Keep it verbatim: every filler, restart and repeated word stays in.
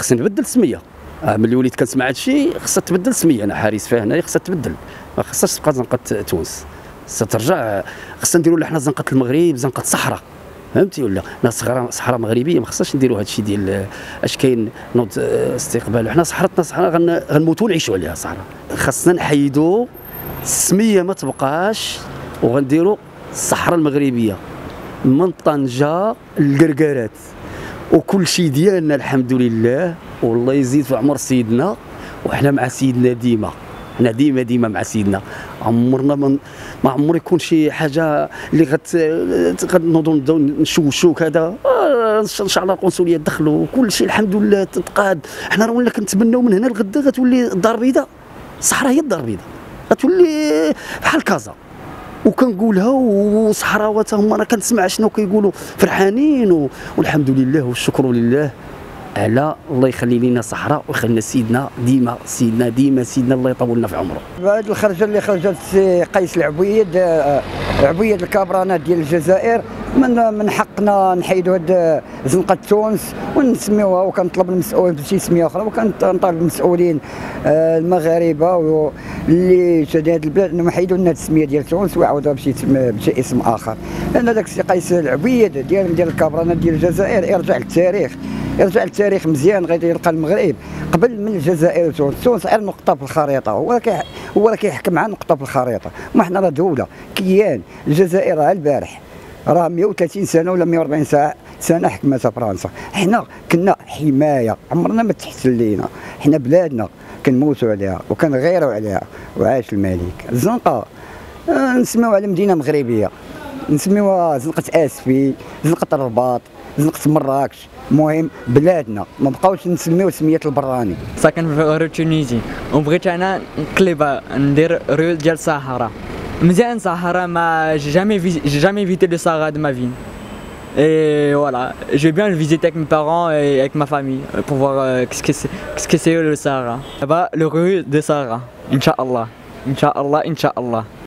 خصني نبدل السميه. اه ملي وليت كنسمع هادشي خصها تبدل السميه، انا حارس فيها هنايا خصها تبدل، ما خصهاش تبقى زنقه تونس، خصها ترجع، خصنا نديروا حنا زنقه المغرب، زنقه الصحراء، فهمتي ولا؟ حنا صحراء صحراء مغربيه، ما خصناش نديروا هادشي ديال اش كاين نوض استقبال، حنا صحرتنا صحراء غنموتوا ونعيشوا عليها صحراء، خصنا نحيدوا السميه ما تبقاش وغنديروا الصحراء المغربيه من طنجه للكركارات وكل شيء ديالنا الحمد لله، والله يزيد في عمر سيدنا، وحنا مع سيدنا ديما، حنا ديما ديما مع سيدنا، عمرنا ما ما عمر يكون شي حاجه اللي غت غنوضوا نبداو نشوشو كذا. ان شاء الله القنصليه دخلوا وكل شيء الحمد لله تتقاد، حنا راه ولا كنتمناو من هنا لغدا غتولي الدار البيضاء، الصحراء هي الدار البيضاء، غتولي بحال كازا وكنقولها، وصحراوات هما انا كنسمع شنو كيقولوا فرحانين، والحمد لله والشكر لله على الله يخلي لنا صحراء ويخلينا سيدنا ديما سيدنا ديما سيدنا الله يطول لنا في عمره. هذه الخرجه اللي خرجت سي قيس العبيد عبيد الكابرانات ديال الجزائر، من من حقنا نحيدوا هاد زنقه تونس ونسميوها، وكنطلب المسؤول بشي سميه اخرى، وكنطالب المسؤولين المغاربه اللي شادين هاد البلاد انهم يحيدوا لنا السميه ديال تونس ويعوضوها بشي بشي اسم اخر، لان داك السي قيس العبيد ديال ديال الكابرانات ديال الجزائر يرجع للتاريخ، يرجع للتاريخ مزيان، غادي يلقى المغرب قبل من الجزائر وتونس، تونس غير نقطه في الخريطه، هو هو راه كيحكم على نقطه في الخريطه، ما حنا راه دوله كيان، الجزائر راه البارح راه مئة وثلاثين سنه ولا مئة وأربعين ساعه سنه حكمتها فرنسا، حنا كنا حمايه، عمرنا ما تحسن لينا، حنا بلادنا كنموتوا عليها وكنغيروا عليها، وعاش الملك. الزنقه نسميوها على مدينه مغربيه، نسميوها زنقه اسفي، زنقه الرباط، زنقه مراكش، المهم بلادنا، ما بقاوش نسميو سميه البراني. ساكن في ريو تونيزي وبغيت انا نقلبها ندير ريو ديال الصحراء، مزيان صحراء ما جامي في جامي فيتي لو صحراء دو ما في. Et voilà, j'ai bien visité avec mes parents et avec ma famille pour voir euh, qu'est-ce que c'est qu'est-ce que c'est le Sahara. Là-bas, le rue de Sahara. Inch'Allah, Inch'Allah, Inch'Allah.